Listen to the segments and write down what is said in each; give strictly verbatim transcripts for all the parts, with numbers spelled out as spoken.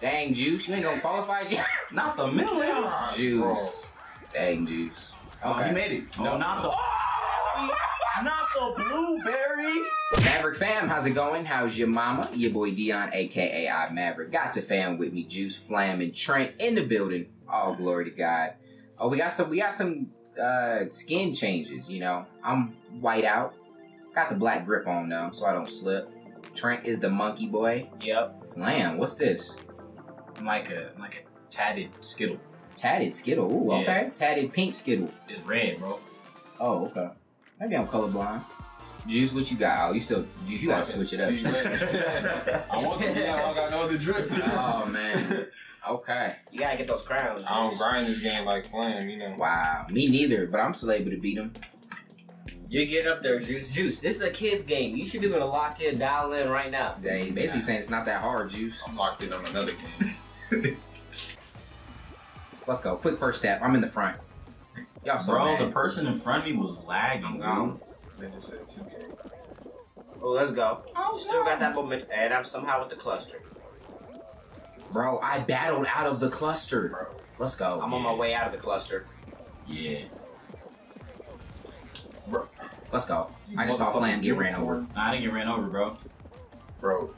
Dang, Juice, you ain't gonna qualify yet? Not the millions! Juice. Bro. Dang, Juice. Okay. Oh, you made it. No, oh, not the... Oh! Not the blueberries! Maverick fam, how's it going? How's your mama? Your boy Dion, a k a. iMAVERIQ. Got the fam with me, Juice, Flam, and Trent in the building. All glory to God. Oh, we got some, we got some uh, skin changes, you know. I'm white out. Got the black grip on, though, so I don't slip. Trent is the monkey boy. Yep. Flam, what's this? I'm like a, I'm like a tatted Skittle. Tatted Skittle? Ooh, yeah. Okay. Tatted pink Skittle. It's red, bro. Oh, okay. Maybe I'm colorblind. Juice, what you got? Oh, you still, Juice, you gotta okay. switch it up. I want to be out, I got no other drip. Oh, man. Okay. You gotta get those crowns. I don't grind this game like Flam, you know. Wow. Me neither, but I'm still able to beat him. You get up there, Juice. Juice, this is a kid's game. You should be able to lock in, dial in right now. Yeah, he's basically saying it's not that hard, Juice. I'm locked in on another game. Let's go. Quick first step. I'm in the front. Y'all so Bro, mad. The person in front of me was lagging. I'm gone. They just said two K. Oh, let's go. Oh, still got that moment, and I'm somehow with the cluster. Bro, I battled out of the cluster. Bro. Let's go. I'm yeah. on my way out of the cluster. Yeah. Bro. Let's go. You I just saw Flam get ran over. Nah, I didn't get ran over, bro. Bro.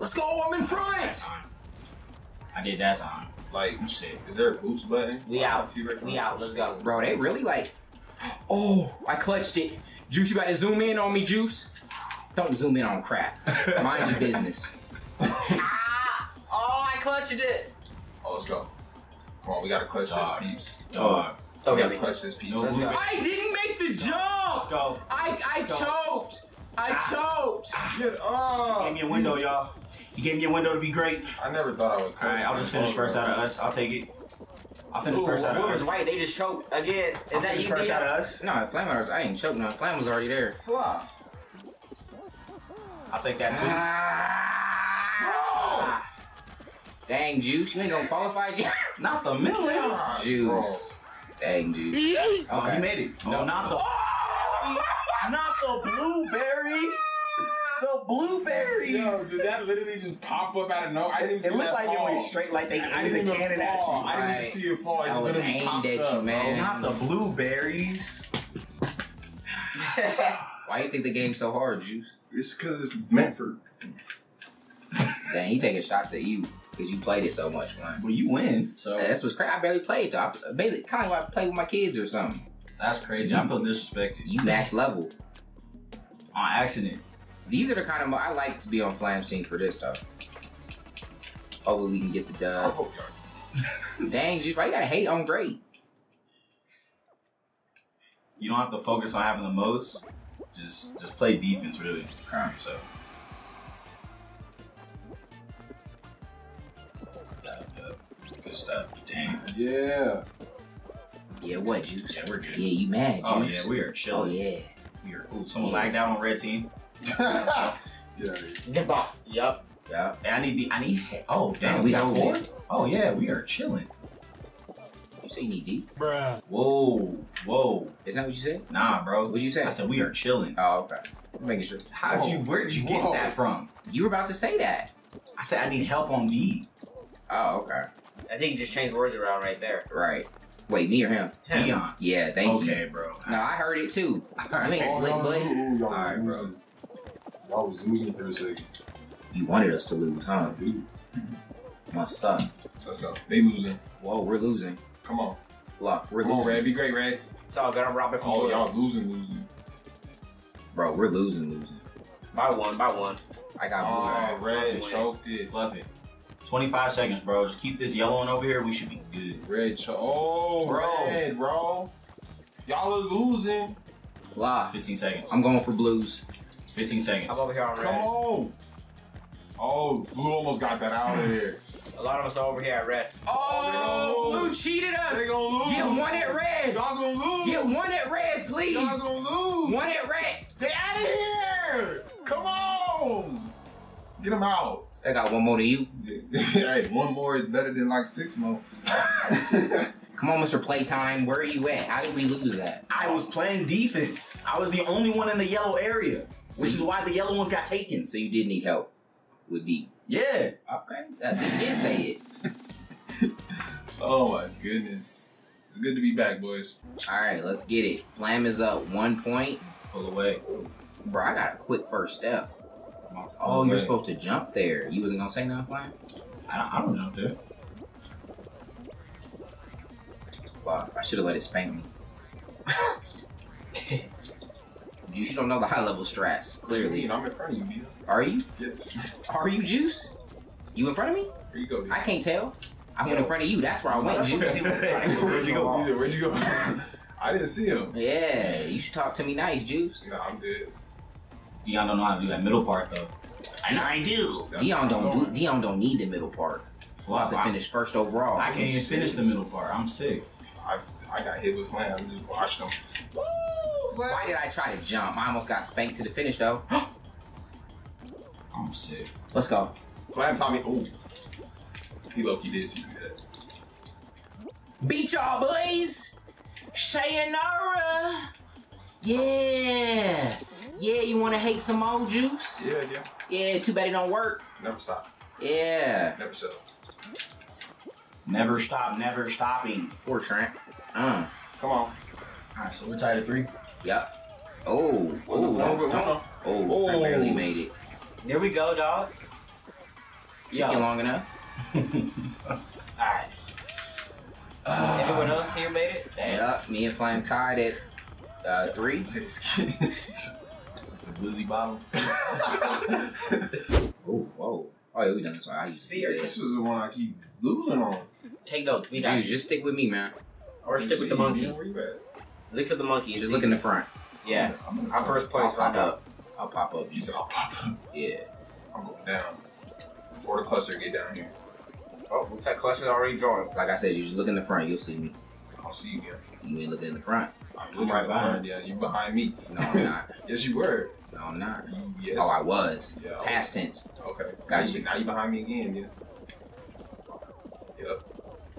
Let's go, I'm in front! I did that time. Like, shit. Is there a boost button? We out. We out, let's go. Bro, they really like... Oh, I clutched it. Juice, you gotta zoom in on me, Juice. Don't zoom in on crap. Mind your business. Ah! Oh, I clutched it. Oh, let's go. Come on, we gotta clutch Dog. this, peeps. Dog. Dog. Oh, we gotta clutch this, peeps. I didn't make the jump! Let's go. I, I Let's choked. Go. I choked. Get up. You gave me a window, y'all. You gave me a window to be great. I never thought I would. All right, I'll just finish first out of us. I'll take it. I'll finish Ooh, first out of us. White, they just choked again. Is I'll that finish you first out of us? No, Flam was. I ain't choked. No, Flam was already there. Flop. I'll take that too. Ah, no. Dang, Juice, you ain't gonna qualify yet. Not the millions. Juice. Bro. Dang, Juice. Okay. Oh, you made it. No, oh, not the. Oh. Not the blueberries! The blueberries! Yo, did that literally just pop up out of nowhere? I didn't even see it. It looked like fall. It went straight, like they I aimed the cannon at you. I didn't even see it fall. It just literally popped up, man. Not the blueberries. Why you think the game's so hard, Juice? It's because it's meant for... Dang, he taking shots at you because you played it so much, man. Well, you win, so... That's what's crazy. I barely played, though. I basically kind of like I play with my kids or something. That's crazy. I feel disrespected. You max level. On accident. These are the kind of... I like to be on Flam scene for this, though. Hopefully we can get the dub. I hope y'all Dang, Juice, why you gotta hate on great? You don't have to focus on having the most. Just just play defense, really. Crime, so. Good stuff. Dang. Yeah. Yeah, what, Juice? Yeah, we're good. Yeah, you mad, Juice. Oh, yeah, we are chilling. Oh, yeah. We are cool. Someone yeah. lagged out on red team. Yeah. Get off. Yup. Yup. I need the... I need... Oh, damn. We got four? Oh, yeah. We are chilling. You say you need deep? Bruh. Whoa. Whoa. Is that what you said? Nah, bro. What'd you say? I said we are chilling. Oh, okay. I'm making sure. How'd Whoa. you... Where'd you Whoa. get that from? You were about to say that. I said I need help on D. Oh, okay. I think you just changed words around right there. Right. Wait, me or him? him? Dion. Yeah, thank okay, you. Okay, bro. No, I heard it too. I mean, slick button. All right, bro. Y'all was losing for a second. You wanted us to lose, huh? Dude. My son. Let's go. They losing. Whoa, we're losing. Come on. Look, we're Come losing. Come on, Red. Be great, Red. It's all good. I'm robbing from Oh, y'all losing, losing. Bro, we're losing, losing. By one, by one. I got one. Oh, Red choked it. Love it. twenty-five seconds, bro. Just keep this yellow one over here. We should be good. Red, oh, bro. Red, bro. Y'all are losing. Live. fifteen seconds. I'm going for blues. fifteen seconds. I'm over here on red. Come on. Oh, blue almost got that out of here. A lot of us are over here at red. Oh, blue cheated us. They're gonna lose. Get one at red. Y'all gonna lose. Get one at red, please. Y'all gonna lose. One at red. They out of here. Come on. Get them out. I got one more to you. Hey, one more is better than like six more. Come on, Mister Playtime. Where are you at? How did we lose that? I was playing defense. I was the only one in the yellow area, so which you, is why the yellow ones got taken. So you did need help with D. Yeah. Okay. That's it. Did say it. Oh my goodness. It's good to be back, boys. All right, let's get it. Flam is up one point. Pull away. Bro, I got a quick first step. Oh, away. You're supposed to jump there. You wasn't gonna say nothing, Flam? I don't, I don't jump there. Fuck, I should have let it spank me. Juice, you don't know the high level strats, clearly. You know, I'm in front of you, dude. Are you? Yes. Are you, Juice? You in front of me? Here you go, dude. I can't tell. I went in front of you. That's where I went, Juice. Where'd you go? Said, where'd you go? I didn't see him. Yeah, you should talk to me nice, Juice. No, I'm good. Dion don't know how to do that middle part, though. And I do. That's Dion don't do, Dion don't need the middle part. Flop to finish first overall. I can't even finish the middle part. I'm sick. I, I got hit with Flam. I just watched him. Woo! Flam. Why did I try to jump? I almost got spanked to the finish, though. I'm sick. Let's go. Flam taught me. Ooh. He low-key did to you that. Beat y'all, boys! Sayonara! Yeah! Yeah, you want to hate some more, Juice? Yeah, yeah. Yeah, too bad it don't work. Never stop. Yeah. Never settle. Never stop, never stopping. Poor Trent. Uh. Come on. All right, so we're tied at three. Yep. Oh, oh, no, no, no, no. Oh, oh, I barely made it. There we go, dog. Took you long enough. All right. Uh, Everyone else here made it? Yep, me and Flam tied at uh, three. The Blizzy bottle. Oh, whoa. Oh, yeah, we done this one. I used to see her. This is the one I keep losing on. Take notes. We got Dude, you. Just stick with me, man. Or stick with the monkey. Where you at? Look for the monkey. Just look in the front. Yeah. I'm, I'm, I'm first place. I'll pop up. up. I'll pop up. You said I'll pop up. Yeah. I'm going down. Before the cluster, get down here. Oh, looks like cluster's already drawn. Like I said, you just look in the front. You'll see me. I'll see you again. You ain't looking in the front. I'm looking right behind you. Yeah, you behind me. No, I'm not. Yes, you were. No, I'm not. You, yes. Oh, I was. Yeah, I Past was. tense. Okay. Got now you. Now you behind me again, yeah. Yep.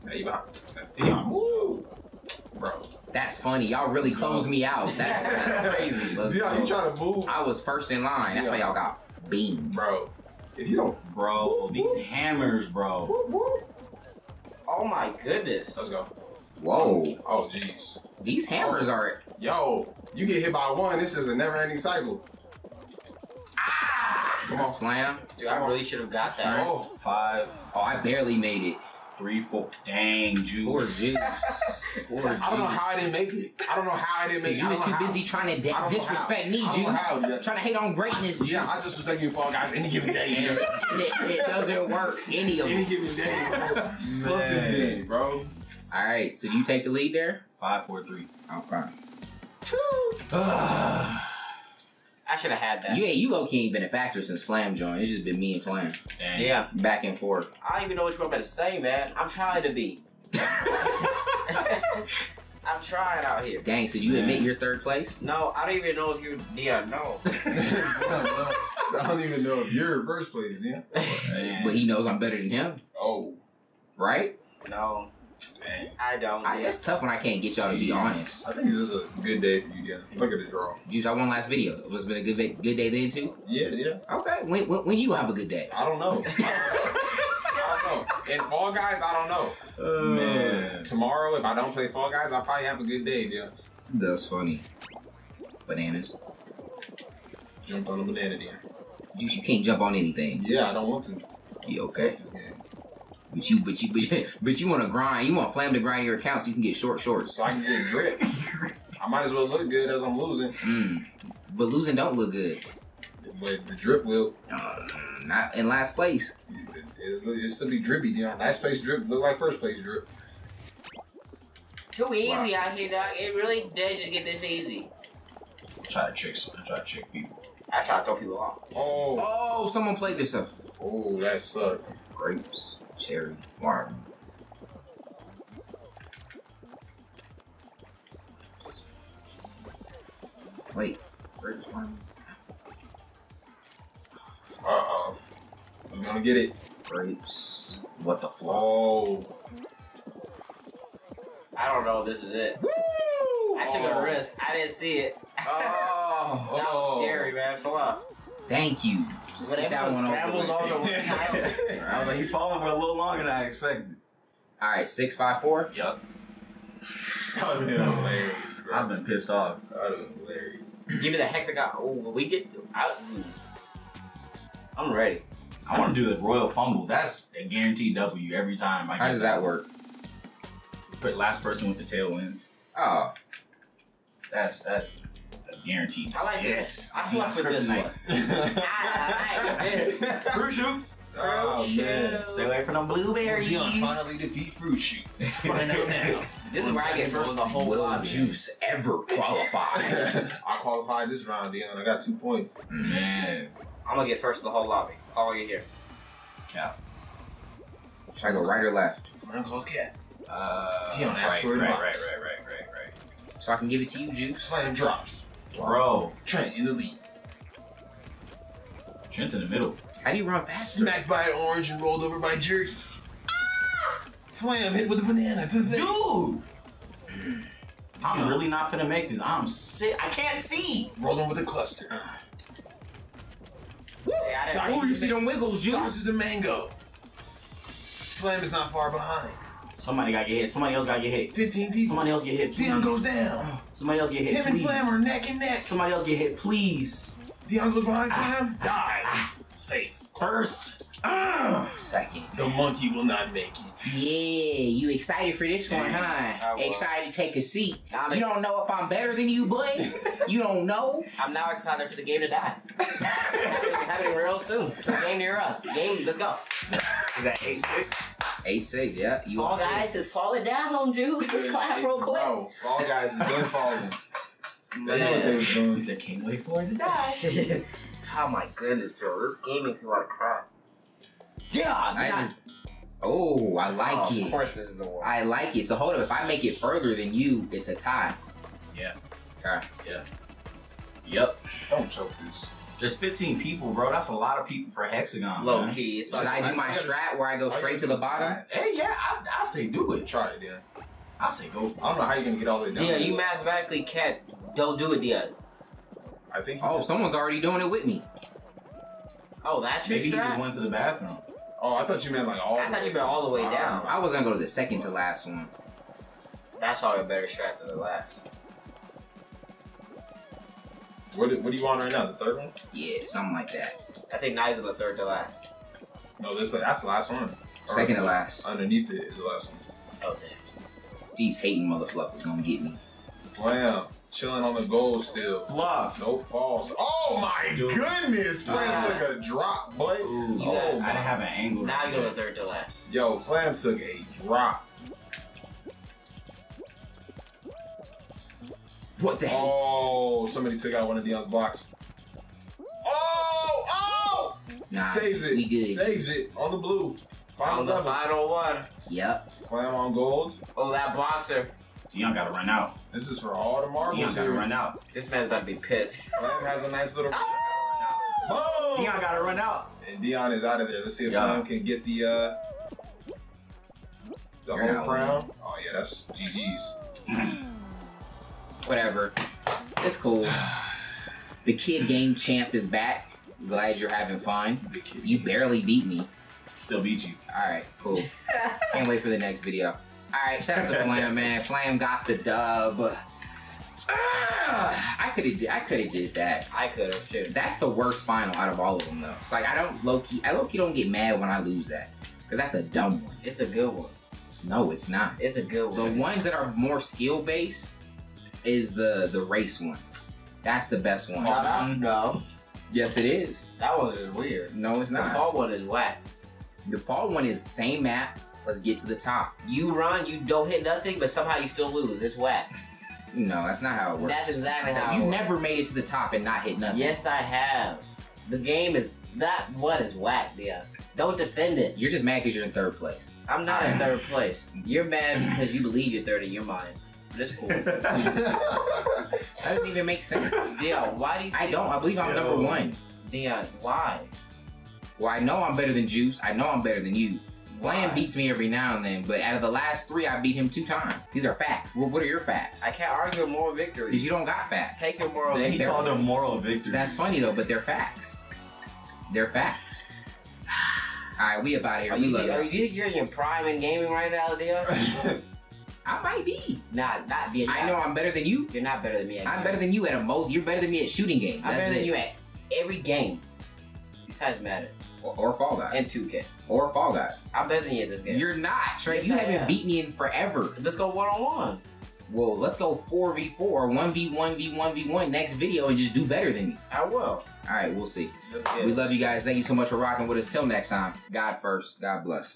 Now you behind. Damn. Woo. Bro. That's funny. Y'all really closed me out. That's, that's crazy. Let's See how you trying to move? I was first in line. That's yeah. why y'all got beamed. Bro. If you don't. Bro. Whoop, these whoop. hammers, bro. Whoop, whoop. Oh my goodness. Let's go. Whoa. Oh, jeez. These hammers are. Yo, you get hit by one. This is a never ending cycle. That's Flam. Dude, I really should have got that. Oh. Five. Oh, I barely made it. Three, four. Dang, Juice. Poor Juice. Poor Juice. I don't know how I didn't make it. I don't know how I didn't make it. You was too how. busy trying to disrespect how. me, Juice. How, yeah. Trying to hate on greatness, Juice. Yeah, I just disrespect you, Fall Guys, any given day. it, it doesn't work. Any of them. Any given day. Fuck this game, bro. All right, so you take the lead there? Five, four, three. Okay. Two. I should have had that. Yeah, you low-key ain't been a factor since Flam joined. It's just been me and Flam. Dang. Yeah. Back and forth. I don't even know what you're about to say, man. I'm trying to be. I'm trying out here. Dang, so you man. admit you're third place? No, I don't even know if you yeah, no. I don't even know if you're first place, yeah. Man. But he knows I'm better than him. Oh. Right? No. Dang. I don't. I, it's tough when I can't get y'all to be honest. I think this is a good day for you guys. Look at the draw. Juice, I won last video. It's been a good, good day then too? Yeah, yeah. Okay, when, when, when you have a good day? I don't know. I don't know. And Fall Guys, I don't know. Uh, Man. Tomorrow, if I don't play Fall Guys, I'll probably have a good day, yeah. That's funny. Bananas. Jump on a banana then. Juice, you can't jump on anything. Yeah, I don't want to. Yeah, okay. But you, but you, but you, but you want to grind. You want Flam to grind your account so you can get short shorts. So I can get grip. I might as well look good as I'm losing. Mm. But losing don't look good. But the drip will. Uh, not in last place. It, it, it'll still be drippy, you know. Last place drip look like first place drip. Too easy wow. out here, dog. It really does just get this easy. I try to trick. I try to trick people. I try to throw people off. Oh. Oh, someone played this up. Oh, that sucked. Grapes. Cherry Martin. Wait, where's Martin? Uh oh. I'm gonna get it. Grapes. What the fuck? Oh. I don't know if this is it. Woo! I took oh. a risk. I didn't see it. Oh. That was scary, man. Full up. Thank you. Just get that one scrambles over. Over one time. I was like, he's falling for a little longer than I expected. All right, six five four. Yup. I've been hilarious. I've been pissed off. I've been hilarious. Give me the hexagon. Oh, we get. To, I, I'm ready. I want to do the Royal Fumble. That's a guaranteed W every time. I How does that, that work? Put last person with the tail wins. Oh, that's that's a guaranteed. I like yes. this. I feel like with this one. I like this. Fruit shoot. Oh, fruit shoot. Stay away from them blueberries. We're gonna finally defeat fruit shoot. Find out now. This is where I get first. The whole lot Juice ever qualified. I qualified this round, Dion. I got two points. Man. I'm gonna get first in the whole lobby. All you here. Cap. Should I go right or left? We're gonna close cat. Uh, Dion, ask right, for right, right, right, right, right, right. So I can give it to you, Juice. Slam drops. Bro. Trent in the lead. Trent's in the middle. How do you run faster? Smacked by an orange and rolled over by jerky. Ah! Flam hit with a banana to the dude! I'm Dion. Really not finna make this. I'm sick. I can't see! Rolling with a cluster. Yeah, oh, you see them wiggles, Juice. This is the mango. Slam is not far behind. Somebody gotta get hit. Somebody else gotta get hit. Fifteen people. Somebody else get hit. Please. Dion goes down. Somebody else get hit. Him please. and Flam are neck and neck. Somebody else get hit, please. Dion goes behind Flam. Dies. Ah. Safe. First. Ah. Second. The monkey will not make it. Yeah, you excited for this one, huh? Excited to take a seat. I'm you don't know if I'm better than you, boy. You don't know. I'm now excited for the game to die. Happening real soon. Game near us. Game, let's go. Is that eight six? Eight six, yeah. You Fall Guys is falling down, Juice. Let's clap real quick. No, Fall Guys is done falling. That's yeah. what they was doing. He said, "Can't wait for it to die." Oh my goodness, Joe. This game makes me want to cry. Yeah, I just, oh, I like oh, it. Of course, this is the one. I like it. So hold up, if I make it further than you, it's a tie. Yeah. Okay. Yeah. Yep. Don't choke this. There's fifteen people, bro. That's a lot of people for hexagon. Low man. Key. It's Should I do I my strat where I go straight to the bottom? Hey, yeah, I, I say do it. Try it, Dion. I say go for it. I don't know how you're gonna get all the way down. Yeah, you mathematically can't. Don't do it, Dion. I think. Oh, someone's already doing it with me. Oh, that's your Maybe strat? He just went to the bathroom. Oh, I thought you meant like all. I the thought way you meant all the way down. I was gonna go to the second to last one. That's probably a better strat than the last. What, what do you want right now? The third one? Yeah, something like that. I think now is the third to last. No, this that's the last one. Second or, to last. Underneath it is the last one. Oh damn. These hating mother fluffers gonna get me. Flam, chilling on the goal still. Fluff. Nope, falls. Oh my Dude. goodness, Flam uh, took a drop, boy. Ooh, oh, I didn't have an angle. Now you go to third to last. Yo, Flam took a drop. What the heck? Oh, somebody took out one of Dion's blocks. Oh, oh! Nah, saves it. Good. Saves it on the blue. Final on the level. Final one. Yep. Flam on gold. Oh, that boxer. Dion gotta run out. This is for all the marbles. Dion gotta run out. This man's about to be pissed. Flam has a nice little. Oh! Dion gotta run out. And Dion is out of there. Let's see if yep. Flam can get the uh, the You're whole crown. Oh yeah, that's G G's. Mm-hmm. Whatever. It's cool. The Kid Game Champ is back. Glad you're having fun. You barely beat me. Still beat you. Alright, cool. Can't wait for the next video. Alright, shout out to Flam, man. Flam got the dub. Ah, I could've I could've did that. I could've, sure. That's the worst final out of all of them though. So like I don't low-key I low-key don't get mad when I lose that. Because that's a dumb one. It's a good one. No, it's not. It's a good one. The ones that are more skill-based is the the race one. That's the best one. Oh, that's, no. Yes, it is. That one is weird. No, it's not. The fall one is whack. The fall one is same map. Let's get to the top. You run, you don't hit nothing, but somehow you still lose. It's whack. No, that's not how it works. That's exactly how it works. You never made it to the top and not hit nothing. Yes, I have. The game is, that one is whack, yeah. Don't defend it. You're just mad because you're in third place. I'm not in third place. You're mad because you believe you're third in your mind. That's cool. That doesn't even make sense. Dion, why do you think I don't. I believe I'm Yo. number one. Dion, why? Well, I know I'm better than Juice. I know I'm better than you. Flam beats me every now and then, but out of the last three, I beat him two times. These are facts. Well, what are your facts? I can't argue with moral victories. Because you don't got facts. Take your moral victory. They call them moral victories. That's funny, though, but they're facts. They're facts. All right, we about here. Are we you, love are you think you're in your prime in gaming right now, Leo? I might be. Nah, not being. I know I'm better than you. You're not better than me. At I'm games. better than you at a most. You're better than me at shooting games. I'm That's better it. than you at every game. Besides Madden. Or, or Fall Guys. And two K. Or Fall Guys. I'm better than you at this game. You're not, Trey. Yes, you I haven't am. beat me in forever. Let's go one on one. Well, let's go four v four, one v one v one v one next video and just do better than me. I will. All right, we'll see. We love you guys. Thank you so much for rocking with us. Till next time, God first, God bless.